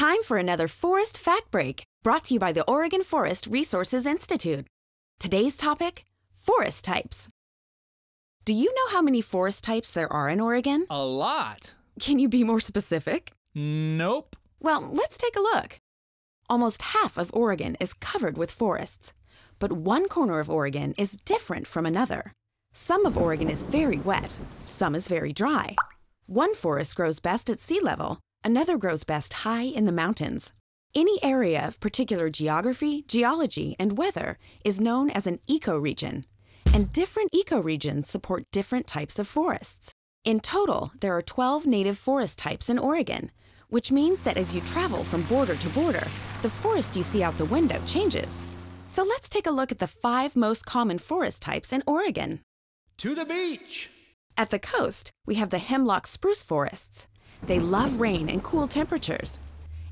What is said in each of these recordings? Time for another Forest Fact Break, brought to you by the Oregon Forest Resources Institute. Today's topic, forest types. Do you know how many forest types there are in Oregon? A lot. Can you be more specific? Nope. Well, let's take a look. Almost half of Oregon is covered with forests, but one corner of Oregon is different from another. Some of Oregon is very wet, some is very dry. One forest grows best at sea level, another grows best high in the mountains. Any area of particular geography, geology, and weather is known as an ecoregion, and different ecoregions support different types of forests. In total, there are 12 native forest types in Oregon, which means that as you travel from border to border, the forest you see out the window changes. So let's take a look at the 5 most common forest types in Oregon. To the beach! At the coast, we have the hemlock spruce forests. They love rain and cool temperatures.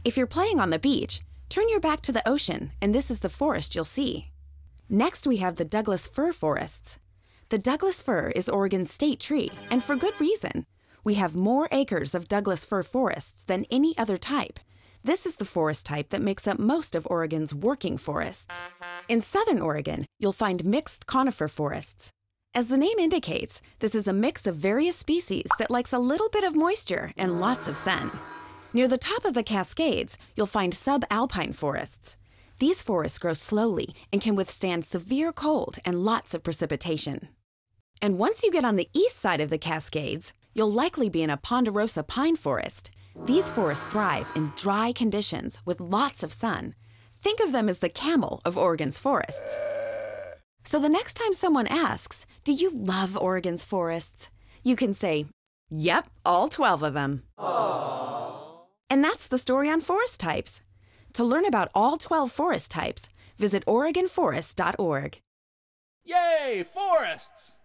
If you're playing on the beach, turn your back to the ocean, and this is the forest you'll see. Next, we have the Douglas fir forests. The Douglas fir is Oregon's state tree, and for good reason. We have more acres of Douglas fir forests than any other type. This is the forest type that makes up most of Oregon's working forests. In southern Oregon, you'll find mixed conifer forests. As the name indicates, this is a mix of various species that likes a little bit of moisture and lots of sun. Near the top of the Cascades, you'll find subalpine forests. These forests grow slowly and can withstand severe cold and lots of precipitation. And once you get on the east side of the Cascades, you'll likely be in a ponderosa pine forest. These forests thrive in dry conditions with lots of sun. Think of them as the camel of Oregon's forests. So the next time someone asks, "Do you love Oregon's forests?" you can say, "Yep, all 12 of them." Aww. And that's the story on forest types. To learn about all 12 forest types, visit OregonForests.org. Yay, forests!